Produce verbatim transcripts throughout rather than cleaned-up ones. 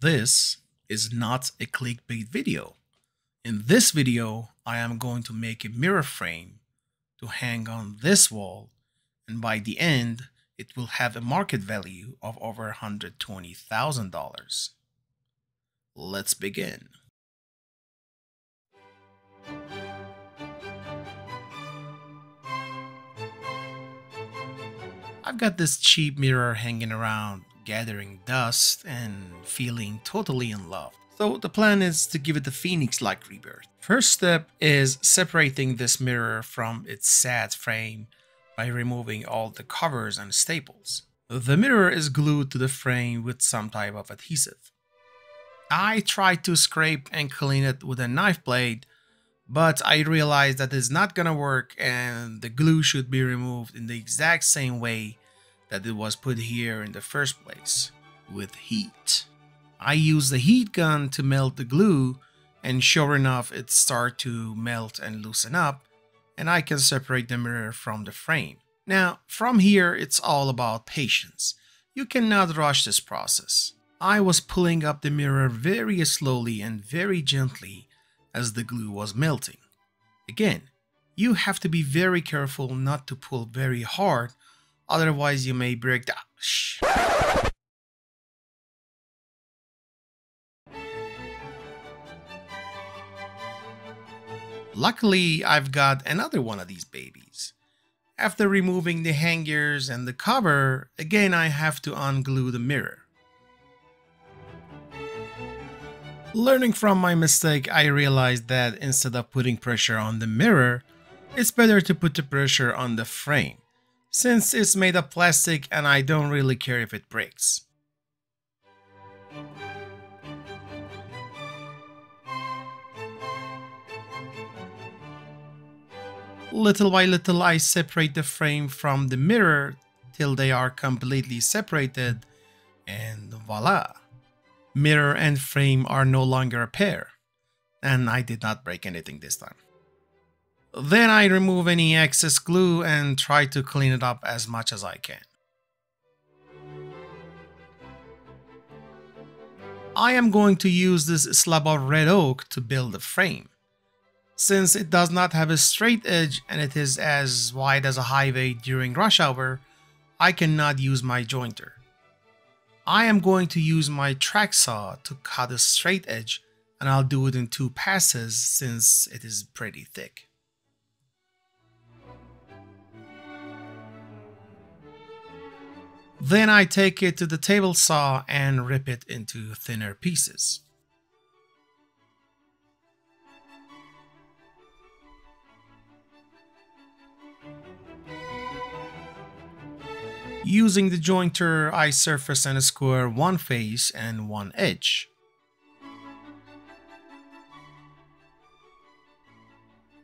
This is not a clickbait video. In this video, I am going to make a mirror frame to hang on this wall, and by the end, it will have a market value of over one hundred twenty thousand dollars. Let's begin. I've got this cheap mirror hanging around, gathering dust and feeling totally in love. So the plan is to give it a phoenix-like rebirth. First step is separating this mirror from its sad frame by removing all the covers and staples. The mirror is glued to the frame with some type of adhesive. I tried to scrape and clean it with a knife blade, but I realized that it's not gonna work, and the glue should be removed in the exact same way that it was put here in the first place, with heat. I used the heat gun to melt the glue, and sure enough it started to melt and loosen up, and I can separate the mirror from the frame. Now from here it's all about patience. You cannot rush this process. I was pulling up the mirror very slowly and very gently as the glue was melting. Again, you have to be very careful not to pull very hard, otherwise you may break the... Shh. Luckily, I've got another one of these babies. After removing the hangers and the cover, again I have to unglue the mirror. Learning from my mistake, I realized that instead of putting pressure on the mirror, it's better to put the pressure on the frame, since it's made of plastic and I don't really care if it breaks. Little by little, I separate the frame from the mirror till they are completely separated, and voila! Mirror and frame are no longer a pair, and I did not break anything this time. Then I remove any excess glue and try to clean it up as much as I can. I am going to use this slab of red oak to build the frame. Since it does not have a straight edge and it is as wide as a highway during rush hour, I cannot use my jointer. I am going to use my track saw to cut a straight edge, and I'll do it in two passes since it is pretty thick. Then I take it to the table saw and rip it into thinner pieces. Using the jointer, I surface and square one face and one edge.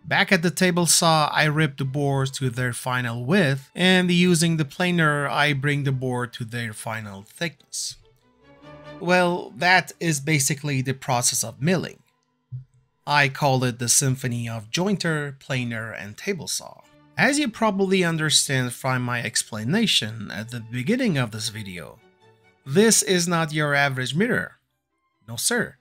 Back at the table saw, I rip the boards to their final width, and using the planer, I bring the board to their final thickness. Well, that is basically the process of milling. I call it the symphony of jointer, planer, and table saw. As you probably understand from my explanation at the beginning of this video, this is not your average mirror. No sir,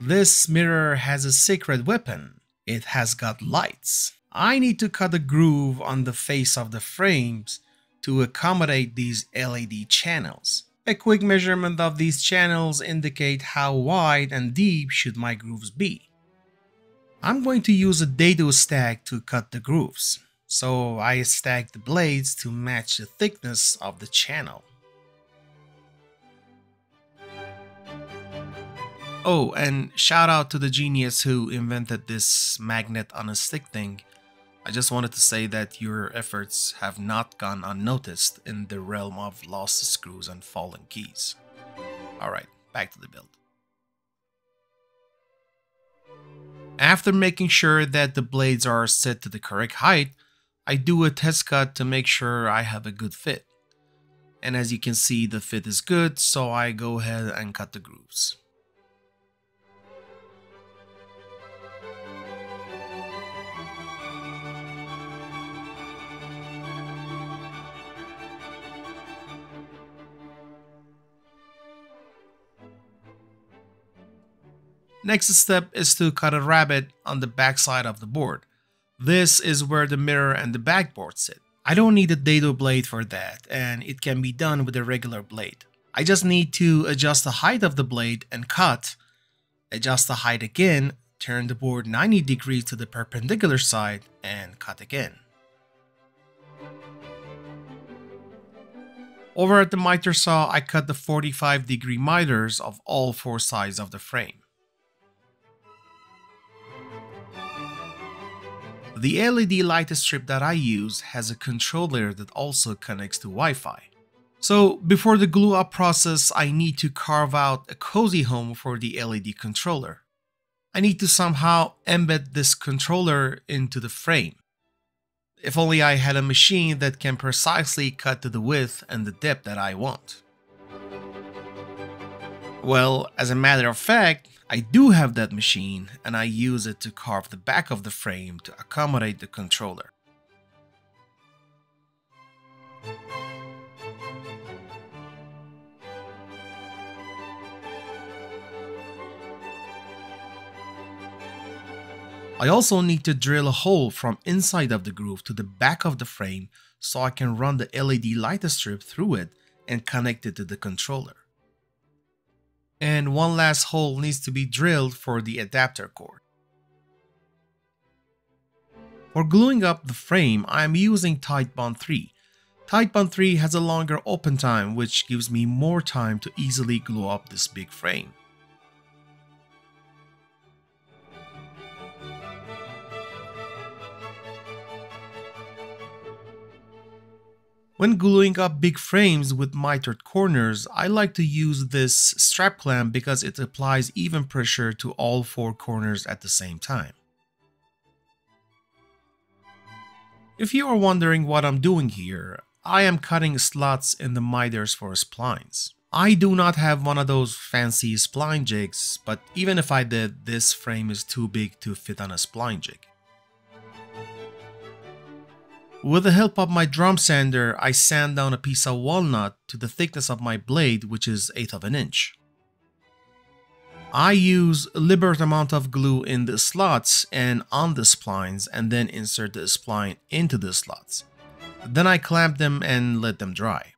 this mirror has a secret weapon. It has got lights. I need to cut a groove on the face of the frames to accommodate these L E D channels. A quick measurement of these channels indicate how wide and deep should my grooves be. I'm going to use a dado stack to cut the grooves. So I stack the blades to match the thickness of the channel. Oh, and shout out to the genius who invented this magnet on a stick thing. I just wanted to say that your efforts have not gone unnoticed in the realm of lost screws and fallen keys. Alright, back to the build. After making sure that the blades are set to the correct height, I do a test cut to make sure I have a good fit. And as you can see, the fit is good, so I go ahead and cut the grooves. Next step is to cut a rabbet on the back side of the board. This is where the mirror and the backboard sit. I don't need a dado blade for that, and it can be done with a regular blade. I just need to adjust the height of the blade and cut, adjust the height again, turn the board ninety degrees to the perpendicular side, and cut again. Over at the miter saw, I cut the forty-five degree miters of all four sides of the frame. The L E D light strip that I use has a controller that also connects to Wi-Fi. So before the glue up process, I need to carve out a cozy home for the L E D controller. I need to somehow embed this controller into the frame. If only I had a machine that can precisely cut to the width and the depth that I want. Well, as a matter of fact, I do have that machine, and I use it to carve the back of the frame to accommodate the controller. I also need to drill a hole from inside of the groove to the back of the frame so I can run the L E D light strip through it and connect it to the controller. And one last hole needs to be drilled for the adapter cord. For gluing up the frame, I am using Titebond three. Titebond three has a longer open time, which gives me more time to easily glue up this big frame. When gluing up big frames with mitered corners, I like to use this strap clamp because it applies even pressure to all four corners at the same time. If you are wondering what I'm doing here, I am cutting slots in the miters for splines. I do not have one of those fancy spline jigs, but even if I did, this frame is too big to fit on a spline jig. With the help of my drum sander, I sand down a piece of walnut to the thickness of my blade, which is eighth of an inch. I use a liberal amount of glue in the slots and on the splines, and then insert the spline into the slots. Then I clamp them and let them dry.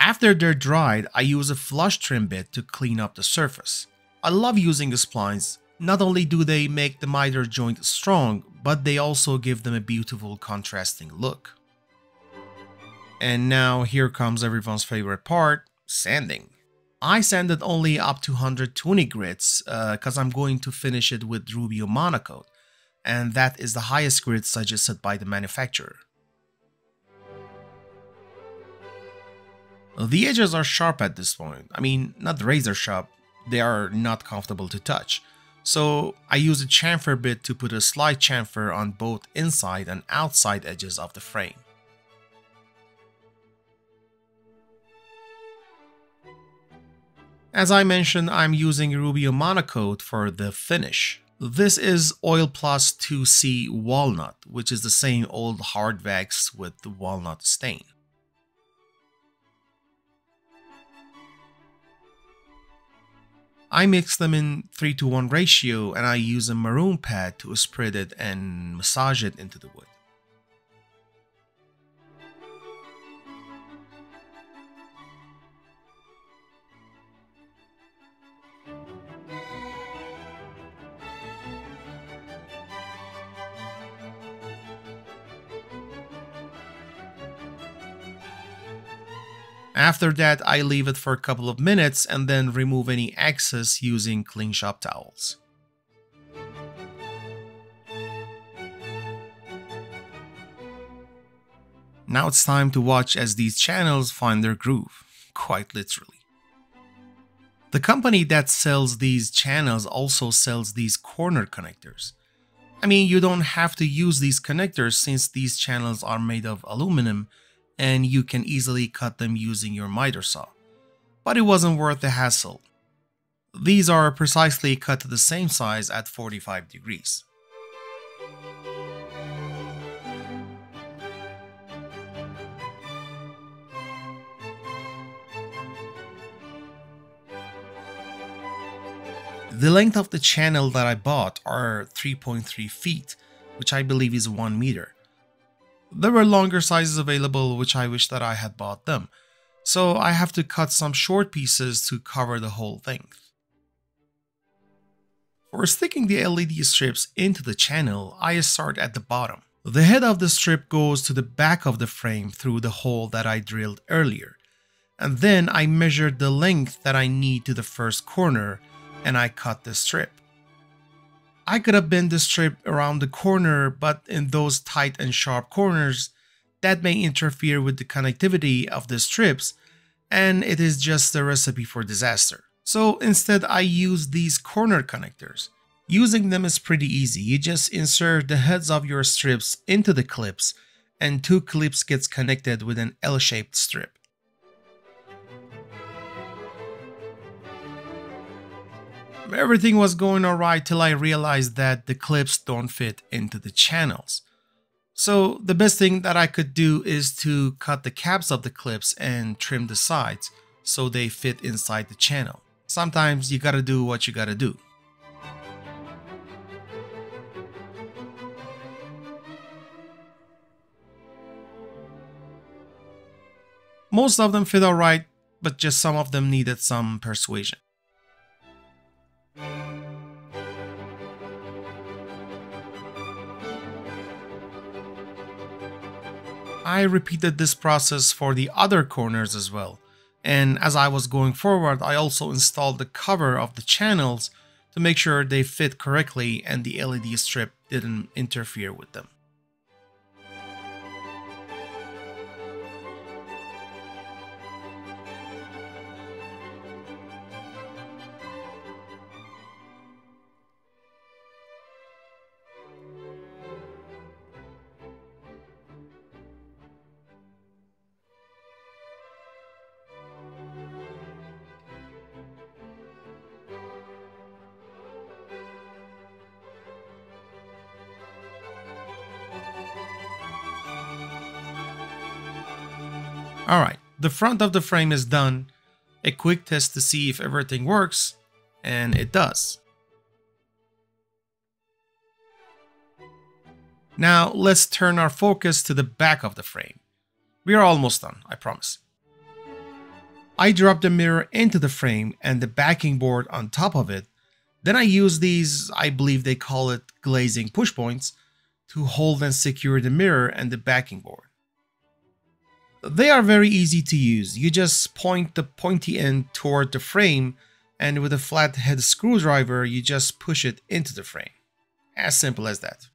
After they're dried, I use a flush trim bit to clean up the surface. I love using the splines. Not only do they make the miter joint strong, but they also give them a beautiful contrasting look. And now here comes everyone's favorite part, sanding. I sanded only up to one hundred twenty grits because uh, I'm going to finish it with Rubio Monocoat, and that is the highest grit suggested by the manufacturer. The edges are sharp at this point. I mean, not razor sharp, they are not comfortable to touch. So I use a chamfer bit to put a slight chamfer on both inside and outside edges of the frame. As I mentioned, I'm using Rubio Monocoat for the finish. This is Oil Plus two C Walnut, which is the same old hard wax with the walnut stain. I mix them in three to one ratio, and I use a maroon pad to spread it and massage it into the wood. After that, I leave it for a couple of minutes and then remove any excess using clean shop towels. Now it's time to watch as these channels find their groove, quite literally. The company that sells these channels also sells these corner connectors. I mean, you don't have to use these connectors since these channels are made of aluminum, and you can easily cut them using your miter saw. But it wasn't worth the hassle. These are precisely cut to the same size at forty-five degrees. The length of the channel that I bought are three point three feet, which I believe is one meter. There were longer sizes available, which I wish that I had bought them, so I have to cut some short pieces to cover the whole length. For sticking the L E D strips into the channel, I start at the bottom. The head of the strip goes to the back of the frame through the hole that I drilled earlier, and then I measure the length that I need to the first corner and I cut the strip. I could have bent the strip around the corner, but in those tight and sharp corners, that may interfere with the connectivity of the strips and it is just a recipe for disaster. So instead I use these corner connectors. Using them is pretty easy, you just insert the heads of your strips into the clips and two clips gets connected with an L-shaped strip. Everything was going alright till I realized that the clips don't fit into the channels. So the best thing that I could do is to cut the caps of the clips and trim the sides so they fit inside the channel. Sometimes you gotta do what you gotta do. Most of them fit alright, but just some of them needed some persuasion. I repeated this process for the other corners as well, and as I was going forward I also installed the cover of the channels to make sure they fit correctly and the L E D strip didn't interfere with them. Alright, the front of the frame is done, a quick test to see if everything works, and it does. Now let's turn our focus to the back of the frame. We are almost done, I promise. I dropped the mirror into the frame and the backing board on top of it, then I use these, I believe they call it glazing push points, to hold and secure the mirror and the backing board. They are very easy to use, you just point the pointy end toward the frame and with a flathead screwdriver you just push it into the frame. As simple as that.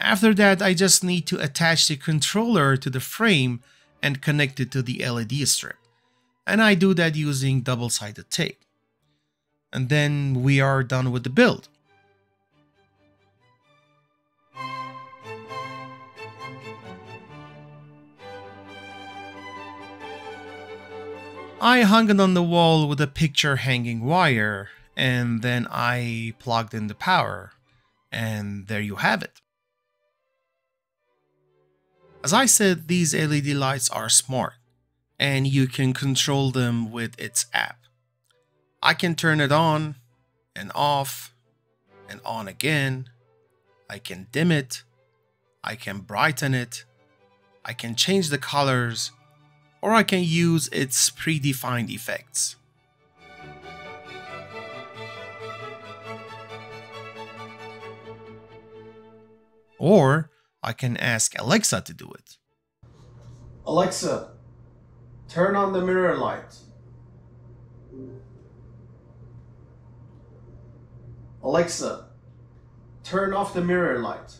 After that I just need to attach the controller to the frame and connect it to the L E D strip. And I do that using double-sided tape. And then we are done with the build. I hung it on the wall with a picture hanging wire and then I plugged in the power and there you have it. As I said, these L E D lights are smart and you can control them with its app. I can turn it on and off and on again. I can dim it. I can brighten it. I can change the colors, or I can use its predefined effects. Or I can ask Alexa to do it. Alexa, turn on the mirror light. Alexa, turn off the mirror light.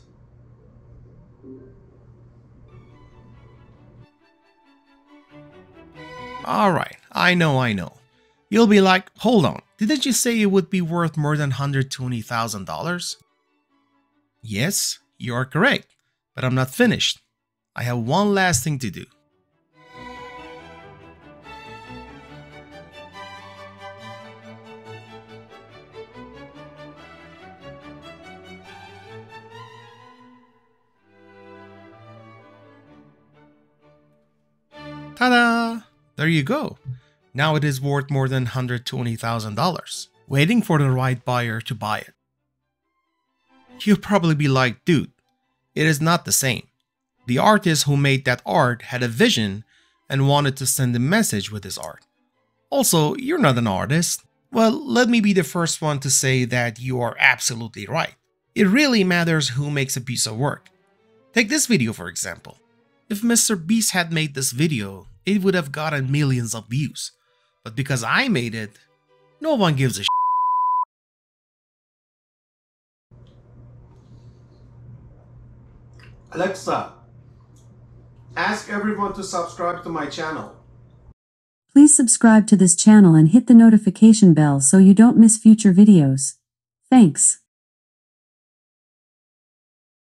Alright, I know, I know. You'll be like, hold on, didn't you say it would be worth more than one hundred twenty thousand dollars? Yes, you are correct, but I'm not finished. I have one last thing to do. Ta-da! There you go. Now it is worth more than one hundred twenty thousand dollars, waiting for the right buyer to buy it. You'll probably be like, dude, it is not the same. The artist who made that art had a vision and wanted to send a message with his art. Also, you're not an artist. Well, let me be the first one to say that you are absolutely right. It really matters who makes a piece of work. Take this video for example. If Mister Beast had made this video, it would have gotten millions of views. But because I made it, no one gives a shit. Alexa, ask everyone to subscribe to my channel. Please subscribe to this channel and hit the notification bell so you don't miss future videos. Thanks.